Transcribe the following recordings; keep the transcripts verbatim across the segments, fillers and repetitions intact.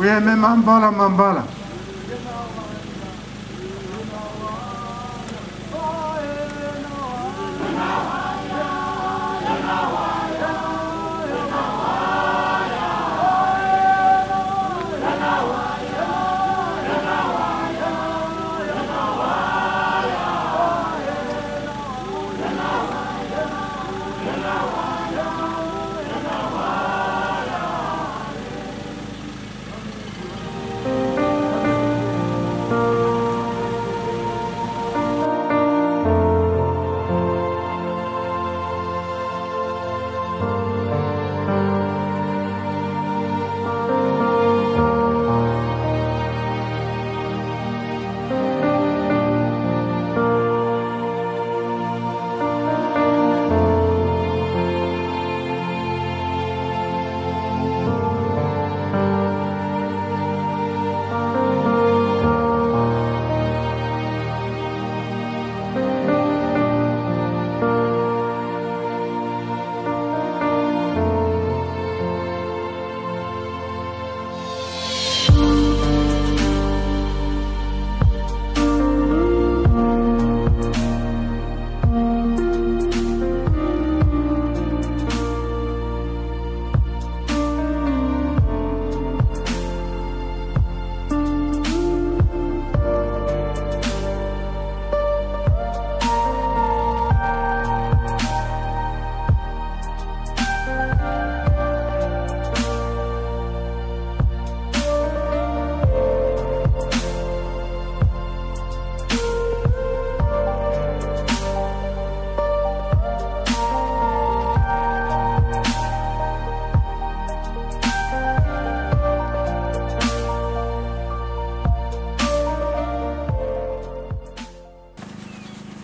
Weme mambala mambala.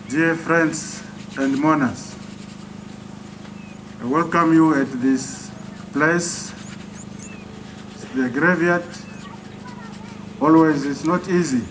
Dear friends and mourners, I welcome you at this place, the graveyard. Always it's not easy.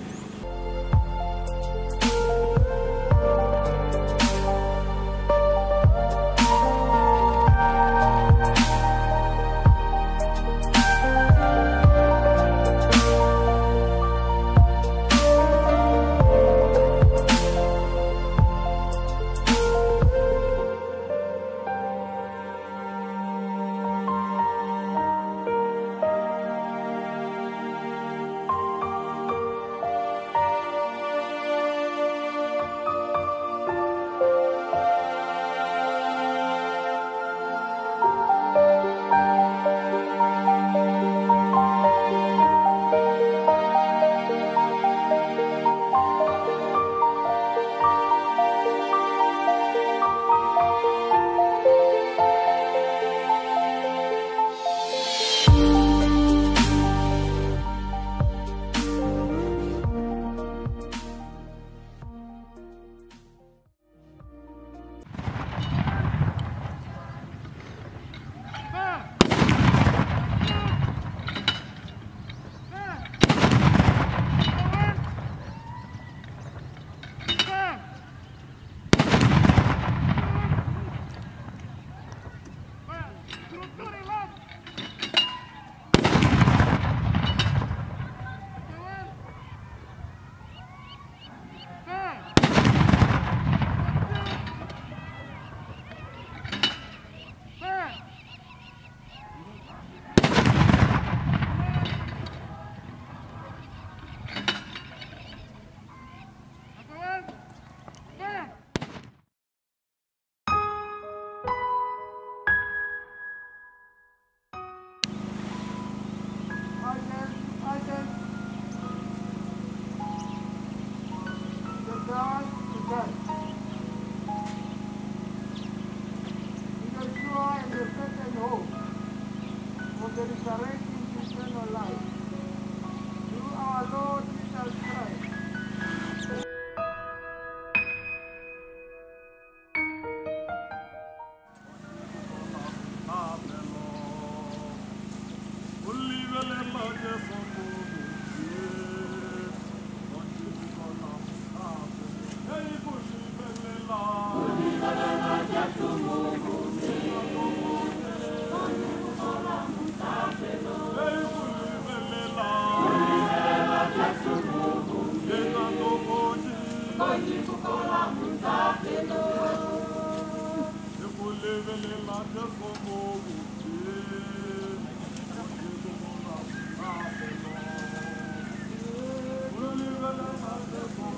Thank you.